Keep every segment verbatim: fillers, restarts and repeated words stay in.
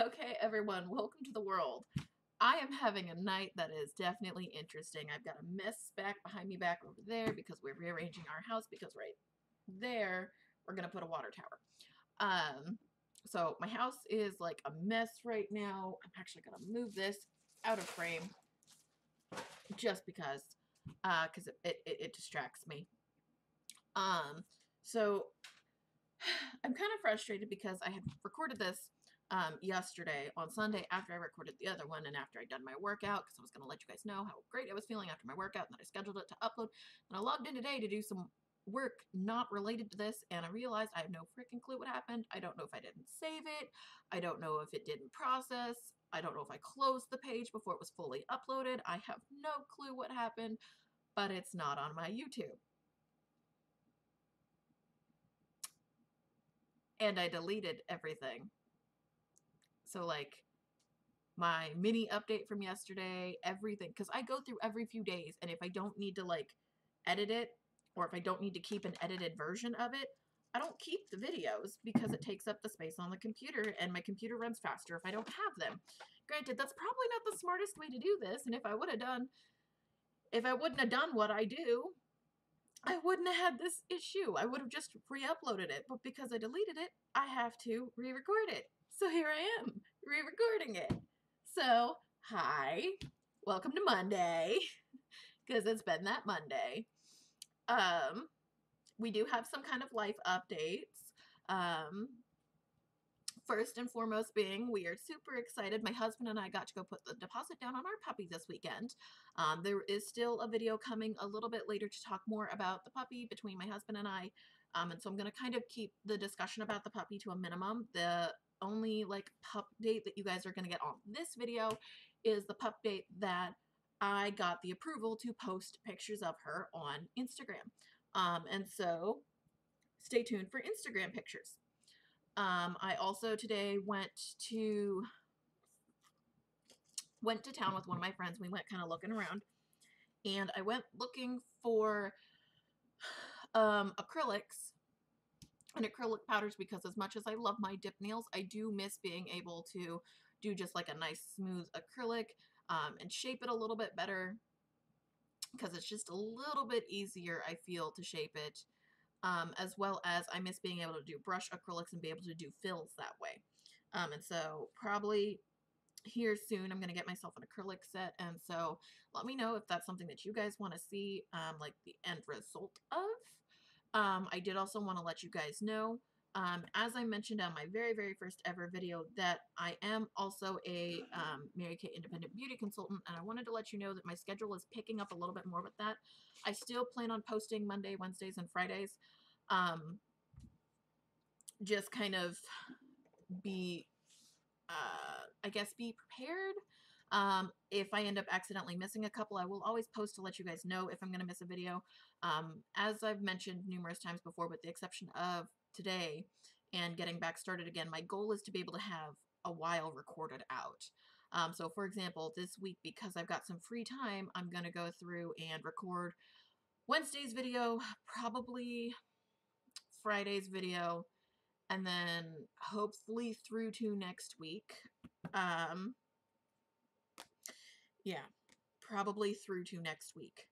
Okay, everyone, welcome to the world. I am having a night that is definitely interesting. I've got a mess back behind me back over there because we're rearranging our house because right there we're going to put a water tower. Um, so my house is like a mess right now. I'm actually going to move this out of frame just because uh, cause it, it, it distracts me. Um, so I'm kind of frustrated because I had recorded this Um, yesterday on Sunday after I recorded the other one and after I'd done my workout because I was going to let you guys know how great I was feeling after my workout, and then I scheduled it to upload, and I logged in today to do some work not related to this, and I realized I have no freaking clue what happened. I don't know if I didn't save it. I don't know if it didn't process. I don't know if I closed the page before it was fully uploaded. I have no clue what happened, but it's not on my YouTube. And I deleted everything. So like my mini update from yesterday, everything, because I go through every few days, and if I don't need to like edit it, or if I don't need to keep an edited version of it, I don't keep the videos because it takes up the space on the computer, and my computer runs faster if I don't have them. Granted, that's probably not the smartest way to do this, and if I would have done, if I wouldn't have done what I do, I wouldn't have had this issue. I would have just re-uploaded it, but because I deleted it, I have to re-record it. So here I am, re-recording it. So, hi, welcome to Monday, because it's been that Monday. Um, we do have some kind of life updates. Um, first and foremost being, we are super excited. My husband and I got to go put the deposit down on our puppy this weekend. Um, there is still a video coming a little bit later to talk more about the puppy between my husband and I. Um, and so I'm going to kind of keep the discussion about the puppy to a minimum. The only like pup date that you guys are going to get on this video is the pup date that I got the approval to post pictures of her on Instagram. Um, and so stay tuned for Instagram pictures. Um, I also today went to, went to town with one of my friends. We went kind of looking around, and I went looking for um, acrylics and acrylic powders, because as much as I love my dip nails, I do miss being able to do just like a nice smooth acrylic um, and shape it a little bit better, because it's just a little bit easier, I feel, to shape it, um, as well as I miss being able to do brush acrylics and be able to do fills that way. Um, and so probably here soon I'm going to get myself an acrylic set, and so let me know if that's something that you guys want to see um, like the end result of. Um, I did also want to let you guys know, um, as I mentioned on my very, very first ever video, that I am also a um, Mary Kay independent beauty consultant, and I wanted to let you know that my schedule is picking up a little bit more with that. I still plan on posting Monday, Wednesdays, and Fridays, um, just kind of be, uh, I guess, be prepared. Um, if I end up accidentally missing a couple, I will always post to let you guys know if I'm going to miss a video. Um, as I've mentioned numerous times before, with the exception of today and getting back started again, my goal is to be able to have a while recorded out. Um, so for example, this week, because I've got some free time, I'm going to go through and record Wednesday's video, probably Friday's video, and then hopefully through to next week. Um, Yeah, probably through to next week,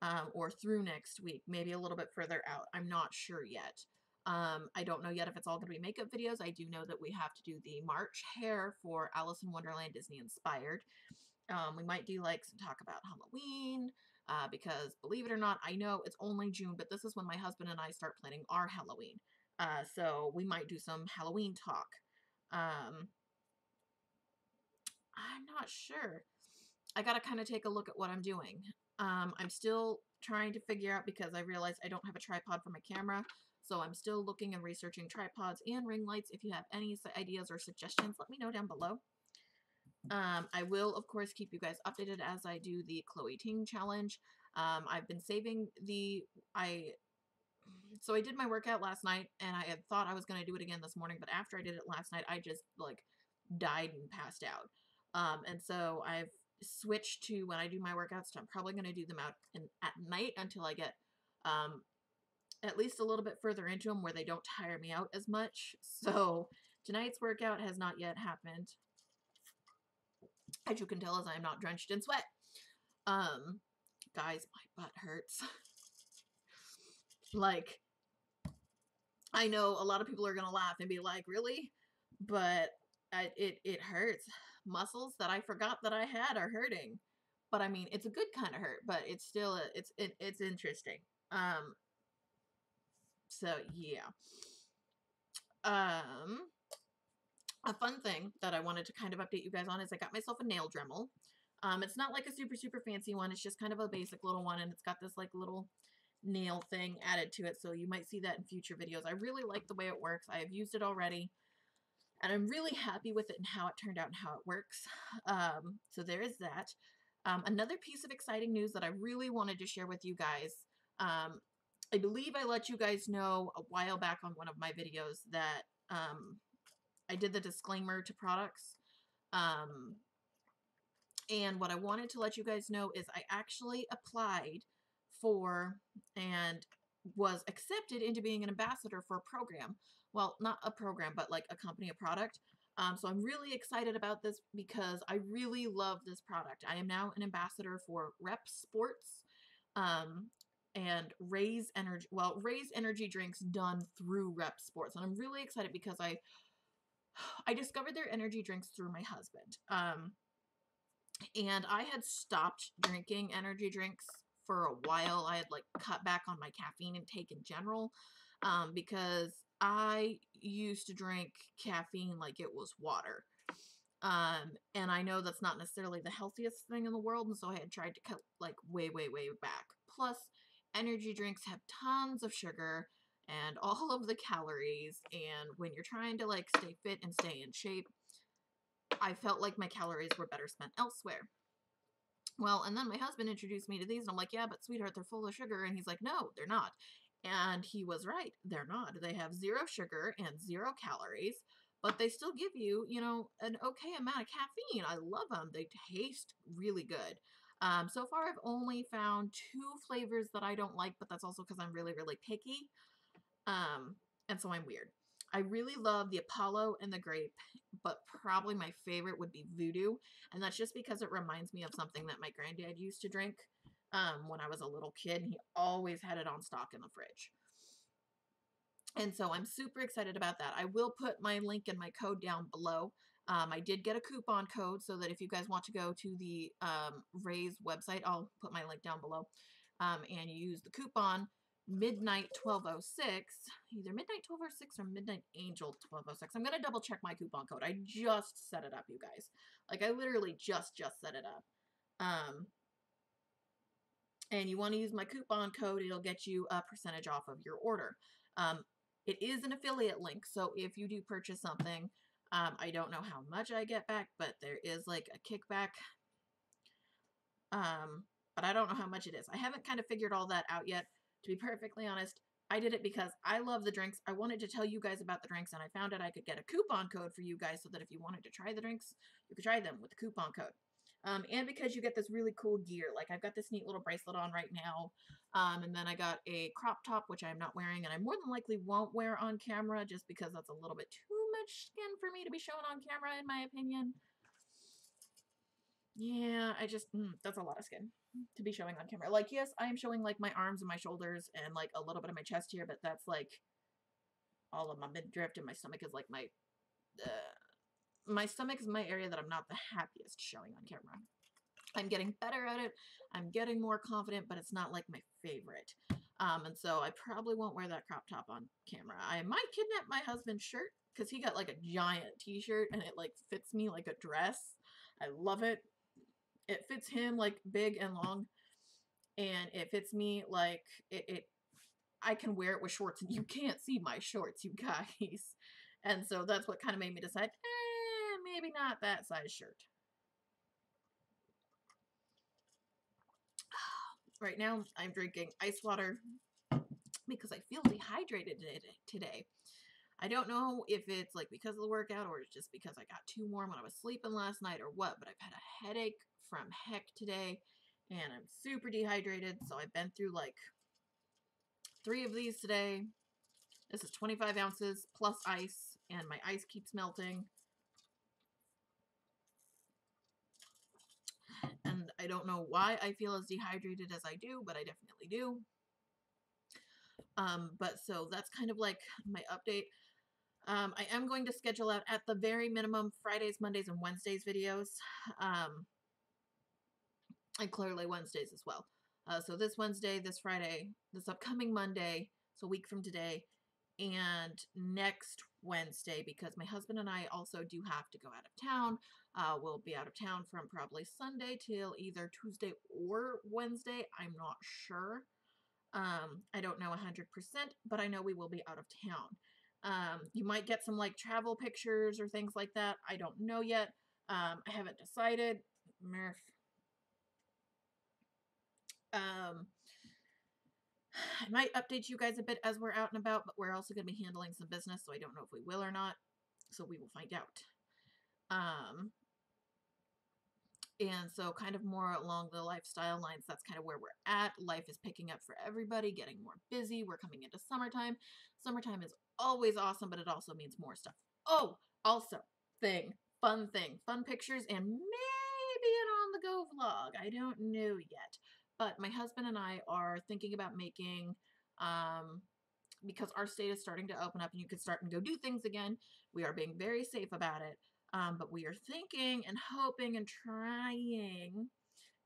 um, or through next week, maybe a little bit further out. I'm not sure yet. Um, I don't know yet if it's all going to be makeup videos. I do know that we have to do the March hair for Alice in Wonderland, Disney inspired. Um, we might do like some talk about Halloween, uh, because believe it or not, I know it's only June, but this is when my husband and I start planning our Halloween. Uh, so we might do some Halloween talk. Um, I'm not sure. I got to kind of take a look at what I'm doing. Um, I'm still trying to figure out, because I realized I don't have a tripod for my camera. So I'm still looking and researching tripods and ring lights. If you have any ideas or suggestions, let me know down below. Um, I will, of course, keep you guys updated as I do the Chloe Ting challenge. Um, I've been saving the... I. So I did my workout last night, and I had thought I was going to do it again this morning, but after I did it last night, I just like died and passed out. Um, and so I've switch to when I do my workouts, so I'm probably going to do them out in, at night until I get um, at least a little bit further into them where they don't tire me out as much. So Tonight's workout has not yet happened. As you can tell, as I am not drenched in sweat. Um, guys, my butt hurts. Like, I know a lot of people are going to laugh and be like, really? But I, it, it hurts. Muscles that I forgot that I had are hurting. But I mean, it's a good kind of hurt, but it's still, a, it's, it, it's interesting. Um, so yeah. Um, a fun thing that I wanted to kind of update you guys on is I got myself a nail Dremel. Um, it's not like a super, super fancy one. It's just kind of a basic little one, and it's got this like little nail thing added to it. So you might see that in future videos. I really like the way it works. I have used it already. And I'm really happy with it and how it turned out and how it works. Um, so there is that. Um, another piece of exciting news that I really wanted to share with you guys. Um, I believe I let you guys know a while back on one of my videos that um, I did the disclaimer to products. Um, and what I wanted to let you guys know is I actually applied for and was accepted into being an ambassador for a program. Well, not a program, but like a company, a product. Um, so I'm really excited about this because I really love this product. I am now an ambassador for Rep Sports um, and Raze Energy. Well, Raze Energy drinks done through Rep Sports. And I'm really excited because I I discovered their energy drinks through my husband. Um, and I had stopped drinking energy drinks for a while. I had like cut back on my caffeine intake in general um, because I used to drink caffeine like it was water. Um, and I know that's not necessarily the healthiest thing in the world. And so I had tried to cut like way, way, way back. Plus, energy drinks have tons of sugar and all of the calories. And when you're trying to like stay fit and stay in shape, I felt like my calories were better spent elsewhere. Well, and then my husband introduced me to these and I'm like, yeah, but sweetheart, they're full of sugar. And he's like, no, they're not. And he was right. They're not. They have zero sugar and zero calories, but they still give you, you know, an okay amount of caffeine. I love them. They taste really good. Um, so far, I've only found two flavors that I don't like, but that's also because I'm really, really picky. Um, and so I'm weird. I really love the Apollo and the grape, but probably my favorite would be Voodoo. And that's just because it reminds me of something that my granddad used to drink. Um, when I was a little kid, he always had it on stock in the fridge. And so I'm super excited about that. I will put my link and my code down below. Um, I did get a coupon code so that if you guys want to go to the um, Raze website, I'll put my link down below. Um, and you use the coupon midnight twelve oh six, either midnight twelve oh six or midnight angel twelve oh six. I'm going to double check my coupon code. I just set it up, you guys. Like I literally just, just set it up. Um, And you want to use my coupon code, it'll get you a percentage off of your order. Um, it is an affiliate link, so if you do purchase something, um, I don't know how much I get back, but there is like a kickback. Um, but I don't know how much it is. I haven't kind of figured all that out yet. To be perfectly honest, I did it because I love the drinks. I wanted to tell you guys about the drinks, and I found out I could get a coupon code for you guys so that if you wanted to try the drinks, you could try them with the coupon code. Um, and because you get this really cool gear, like I've got this neat little bracelet on right now. Um, and then I got a crop top, which I'm not wearing and I more than likely won't wear on camera just because that's a little bit too much skin for me to be shown on camera, in my opinion. Yeah, I just, mm, that's a lot of skin to be showing on camera. Like, yes, I am showing like my arms and my shoulders and like a little bit of my chest here, but that's like all of my midriff and my stomach is like my, uh, my stomach is my area that I'm not the happiest showing on camera. I'm getting better at it. I'm getting more confident, but it's not like my favorite. Um, and so I probably won't wear that crop top on camera. I might kidnap my husband's shirt because he got like a giant t-shirt and it like fits me like a dress. I love it. It fits him like big and long and it fits me like it, it I can wear it with shorts and you can't see my shorts, you guys. And so that's what kind of made me decide, eh, maybe not that size shirt. Right now, I'm drinking ice water because I feel dehydrated today. I don't know if it's like because of the workout or just because I got too warm when I was sleeping last night or what, but I've had a headache from heck today and I'm super dehydrated. So I've been through like three of these today. This is twenty-five ounces plus ice. and my ice keeps melting. And I don't know why I feel as dehydrated as I do, but I definitely do. Um, but so that's kind of like my update. Um, I am going to schedule out at the very minimum Fridays, Mondays, and Wednesdays videos. Um, and clearly Wednesdays as well. Uh, so this Wednesday, this Friday, this upcoming Monday, so a week from today, and next Wednesday, because my husband and I also do have to go out of town. Uh, we'll be out of town from probably Sunday till either Tuesday or Wednesday. I'm not sure. Um, I don't know one hundred percent, but I know we will be out of town. Um, you might get some like travel pictures or things like that. I don't know yet. Um, I haven't decided. Murph. Um, I might update you guys a bit as we're out and about, but we're also going to be handling some business, so I don't know if we will or not, so we will find out. Um, and so kind of more along the lifestyle lines, that's kind of where we're at. Life is picking up for everybody, getting more busy. We're coming into summertime. Summertime is always awesome, but it also means more stuff. Oh, also, thing, fun thing, fun pictures, and maybe an on-the-go vlog. I don't know yet. But my husband and I are thinking about making, um, because our state is starting to open up and you can start and go do things again. We are being very safe about it. Um, but we are thinking and hoping and trying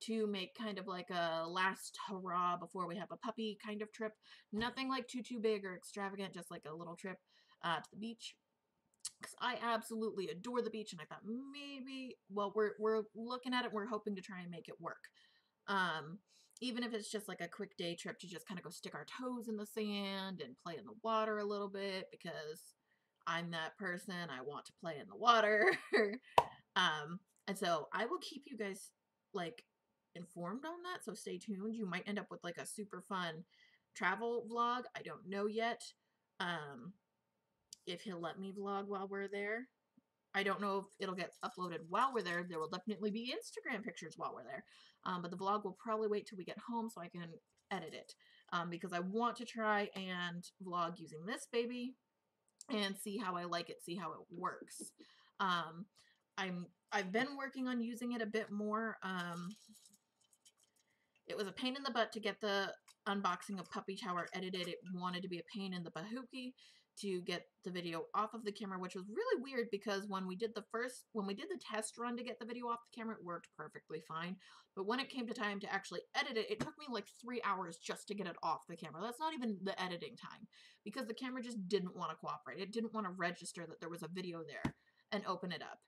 to make kind of like a last hurrah before we have a puppy kind of trip. Nothing like too, too big or extravagant, just like a little trip uh, to the beach. Because I absolutely adore the beach and I thought maybe, well, we're, we're looking at it. We're hoping to try and make it work. Um, even if it's just like a quick day trip to just kind of go stick our toes in the sand and play in the water a little bit, because I'm that person. I want to play in the water. um, and so I will keep you guys like informed on that. So stay tuned. You might end up with like a super fun travel vlog. I don't know yet. Um, if he'll let me vlog while we're there. I don't know if it'll get uploaded while we're there. There will definitely be Instagram pictures while we're there. Um, but the vlog will probably wait till we get home so I can edit it. Um, because I want to try and vlog using this baby and see how I like it, see how it works. Um, I'm, I've been working on using it a bit more. Um, it was a pain in the butt to get the unboxing of Puppy Tower edited. It wanted to be a pain in the bahookie to get the video off of the camera, which was really weird because when we did the first, when we did the test run to get the video off the camera, it worked perfectly fine. But when it came to time to actually edit it, it took me like three hours just to get it off the camera. That's not even the editing time because the camera just didn't want to cooperate. It didn't want to register that there was a video there and open it up.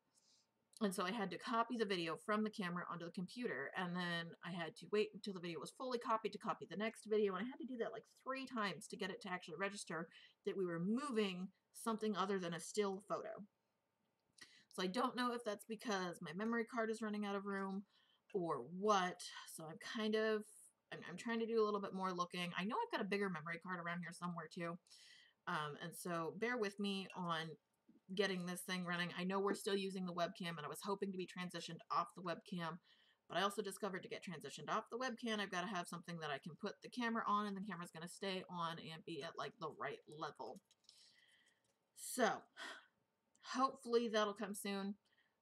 And so I had to copy the video from the camera onto the computer. And then I had to wait until the video was fully copied to copy the next video. And I had to do that like three times to get it to actually register that we were moving something other than a still photo. So I don't know if that's because my memory card is running out of room or what. So I'm kind of, I'm, I'm trying to do a little bit more looking. I know I've got a bigger memory card around here somewhere too. Um, and so bear with me on getting this thing running. I know we're still using the webcam and I was hoping to be transitioned off the webcam, but I also discovered to get transitioned off the webcam, I've got to have something that I can put the camera on and the camera's going to stay on and be at like the right level. So hopefully that'll come soon.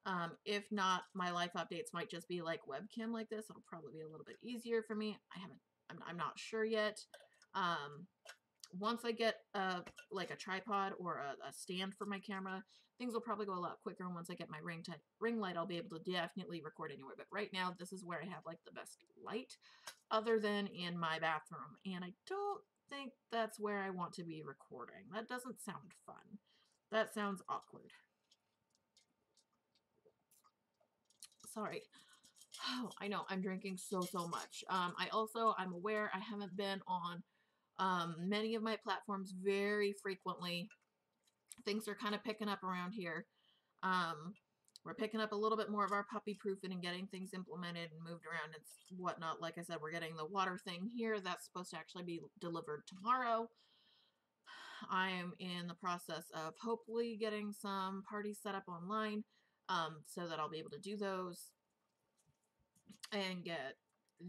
Um, if not, my life updates might just be like webcam like this. It'll probably be a little bit easier for me. I haven't, I'm, I'm not sure yet. Um, Once I get a, like a tripod or a, a stand for my camera, things will probably go a lot quicker. And once I get my ring, ring light, I'll be able to definitely record anywhere. But right now, this is where I have like the best light other than in my bathroom. And I don't think that's where I want to be recording. That doesn't sound fun. That sounds awkward. Sorry. Oh, I know. I'm drinking so, so much. Um, I also, I'm aware I haven't been on Um, many of my platforms very frequently. Things are kind of picking up around here. Um, we're picking up a little bit more of our puppy proofing and getting things implemented and moved around and whatnot. Like I said, we're getting the water thing here. That's supposed to actually be delivered tomorrow. I am in the process of hopefully getting some parties set up online um, so that I'll be able to do those and get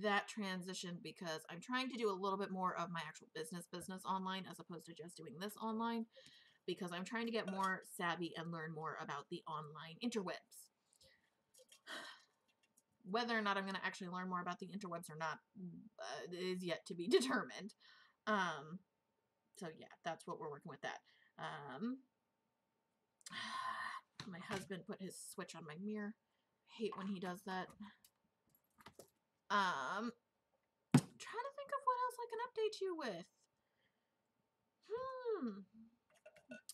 that transition, because I'm trying to do a little bit more of my actual business business online as opposed to just doing this online, because I'm trying to get more savvy and learn more about the online interwebs. Whether or not I'm going to actually learn more about the interwebs or not uh, is yet to be determined. Um, so yeah, that's what we're working with that. Um, my husband put his switch on my mirror. I hate when he does that. Um, I'm trying to think of what else I can update you with. Hmm.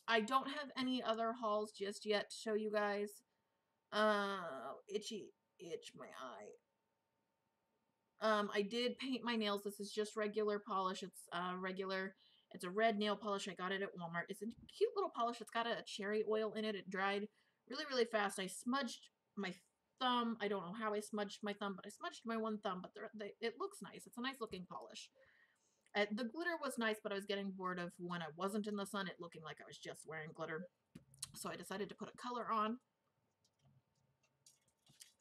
I don't have any other hauls just yet to show you guys. Uh, itchy. Itch my eye. Um, I did paint my nails. This is just regular polish. It's uh, regular. It's a red nail polish. I got it at Walmart. It's a cute little polish. It's got a cherry oil in it. It dried really, really fast. I smudged my thumb. I don't know how I smudged my thumb, but I smudged my one thumb. But they, it looks nice. It's a nice looking polish. Uh, the glitter was nice, but I was getting bored of when I wasn't in the sun, it looking like I was just wearing glitter. So I decided to put a color on.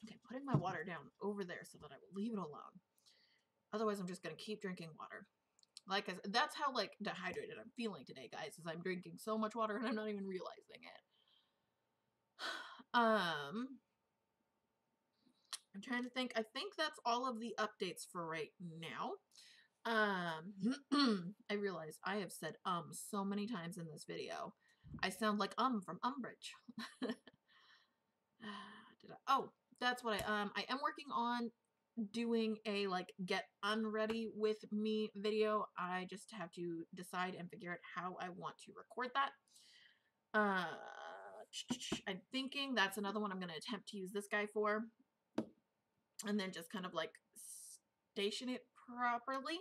Okay, putting my water down over there so that I will leave it alone. Otherwise, I'm just going to keep drinking water. Like I said, that's how like dehydrated I'm feeling today, guys, is I'm drinking so much water and I'm not even realizing it. Um, I'm trying to think. I think that's all of the updates for right now. Um, I realize I have said um so many times in this video. I sound like um from Umbridge. Did I? Oh. That's what I, um, I am working on doing a, like, get unready with me video. I just have to decide and figure out how I want to record that. Uh, I'm thinking that's another one I'm going to attempt to use this guy for. And then just kind of, like, station it properly.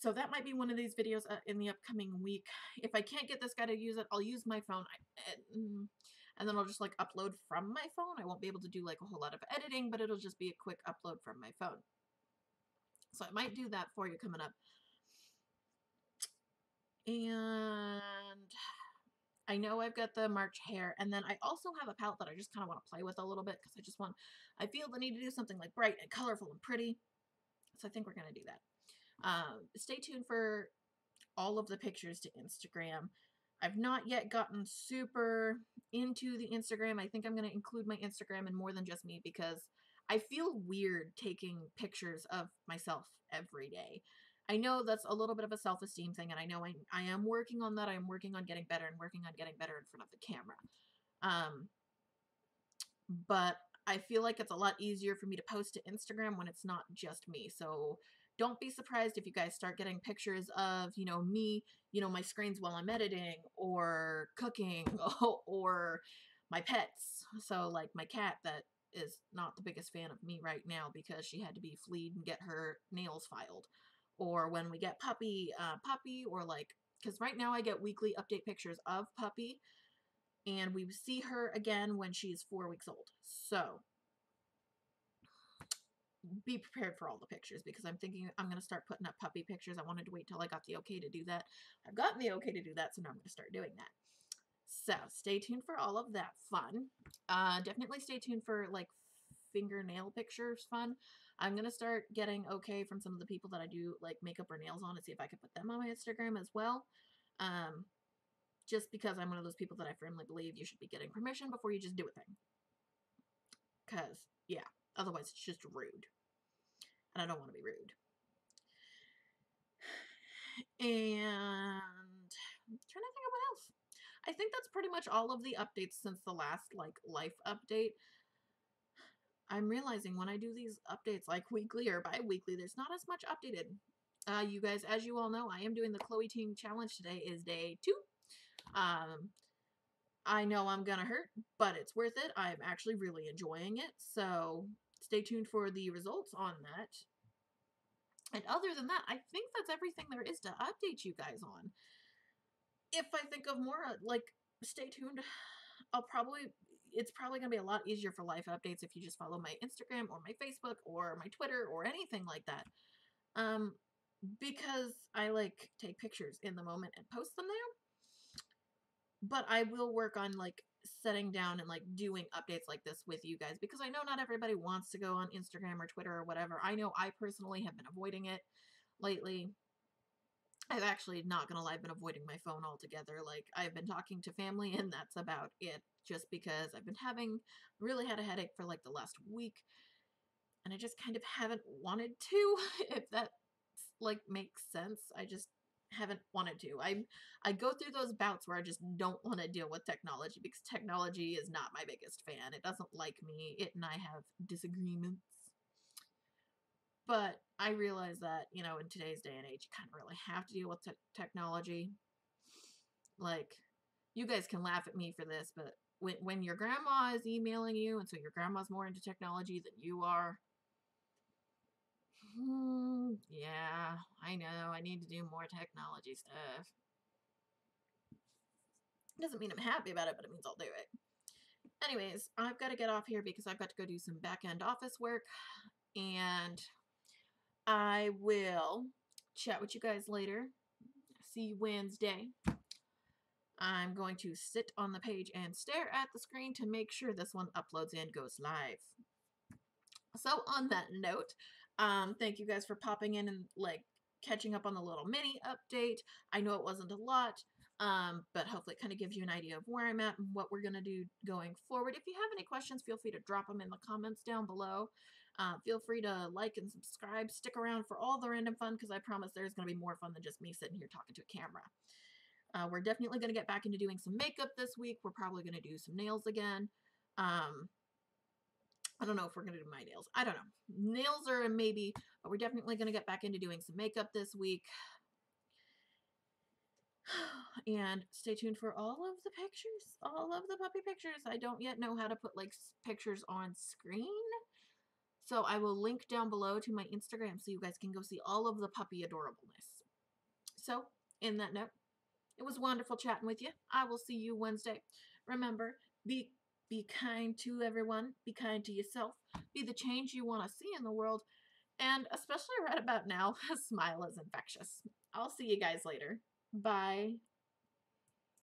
So that might be one of these videos uh, in the upcoming week. If I can't get this guy to use it, I'll use my phone. I, and, and then I'll just like upload from my phone. I won't be able to do like a whole lot of editing, but it'll just be a quick upload from my phone. So I might do that for you coming up. And I know I've got the March hair. And then I also have a palette that I just kind of want to play with a little bit because I just want, I feel the need to do something like bright and colorful and pretty. So I think we're going to do that. Um, stay tuned for all of the pictures to Instagram. I've not yet gotten super into the Instagram. I think I'm going to include my Instagram in more than just me because I feel weird taking pictures of myself every day. I know that's a little bit of a self-esteem thing, and I know I, I am working on that. I'm working on getting better and working on getting better in front of the camera. Um, but I feel like it's a lot easier for me to post to Instagram when it's not just me. So don't be surprised if you guys start getting pictures of, you know, me, you know, my screens while I'm editing or cooking or my pets. So like my cat that is not the biggest fan of me right now because she had to be fleed and get her nails filed. Or when we get puppy, uh, puppy or like, because right now I get weekly update pictures of puppy and we see her again when she's four weeks old. So be prepared for all the pictures because I'm thinking I'm going to start putting up puppy pictures. I wanted to wait till I got the okay to do that. I've gotten the okay to do that, so now I'm going to start doing that. So stay tuned for all of that fun. Uh, definitely stay tuned for like fingernail pictures fun. I'm going to start getting okay from some of the people that I do like makeup or nails on and see if I can put them on my Instagram as well. Um, just because I'm one of those people that I firmly believe you should be getting permission before you just do a thing. Because, yeah, otherwise it's just rude. And I don't want to be rude. And I'm trying to think of what else. I think that's pretty much all of the updates since the last like life update. I'm realizing when I do these updates like weekly or bi-weekly, there's not as much updated. Uh, you guys, as you all know, I am doing the Chloe Ting challenge. Today is day two. Um, I know I'm gonna hurt, but it's worth it. I'm actually really enjoying it. So stay tuned for the results on that. And other than that, I think that's everything there is to update you guys on. If I think of more, like, stay tuned. I'll probably, it's probably gonna be a lot easier for life updates if you just follow my Instagram or my Facebook or my Twitter or anything like that. Um, because I like take pictures in the moment and post them there. But I will work on like setting down and like doing updates like this with you guys because I know not everybody wants to go on Instagram or Twitter or whatever. I know I personally have been avoiding it lately. I've actually, not gonna lie, been avoiding my phone altogether. Like, I've been talking to family and that's about it, just because I've been having, really had a headache for like the last week, and I just kind of haven't wanted to, if that like makes sense. I just haven't wanted to. I I go through those bouts where I just don't want to deal with technology, because technology is not my biggest fan. It doesn't like me. It and I have disagreements. But I realize that, you know, in today's day and age, you kind of really have to deal with te technology. Like, you guys can laugh at me for this, but when, when your grandma is emailing you, and so your grandma's more into technology than you are, hmm, yeah, I know, I need to do more technology stuff. Doesn't mean I'm happy about it, but it means I'll do it. Anyways, I've got to get off here because I've got to go do some back-end office work, and I will chat with you guys later. See you Wednesday. I'm going to sit on the page and stare at the screen to make sure this one uploads and goes live. So on that note, um, thank you guys for popping in and like catching up on the little mini update. I know it wasn't a lot, um, but hopefully it kind of gives you an idea of where I'm at and what we're going to do going forward. If you have any questions, feel free to drop them in the comments down below. Uh, feel free to like and subscribe. Stick around for all the random fun, because I promise there's going to be more fun than just me sitting here talking to a camera. Uh, we're definitely going to get back into doing some makeup this week. We're probably going to do some nails again. Um, I don't know if we're going to do my nails. I don't know. Nails are a maybe, but we're definitely going to get back into doing some makeup this week. And stay tuned for all of the pictures, all of the puppy pictures. I don't yet know how to put like pictures on screen. So I will link down below to my Instagram so you guys can go see all of the puppy adorableness. So in that note, it was wonderful chatting with you. I will see you Wednesday. Remember, be be kind to everyone. Be kind to yourself. Be the change you want to see in the world. And especially right about now, a smile is infectious. I'll see you guys later. Bye.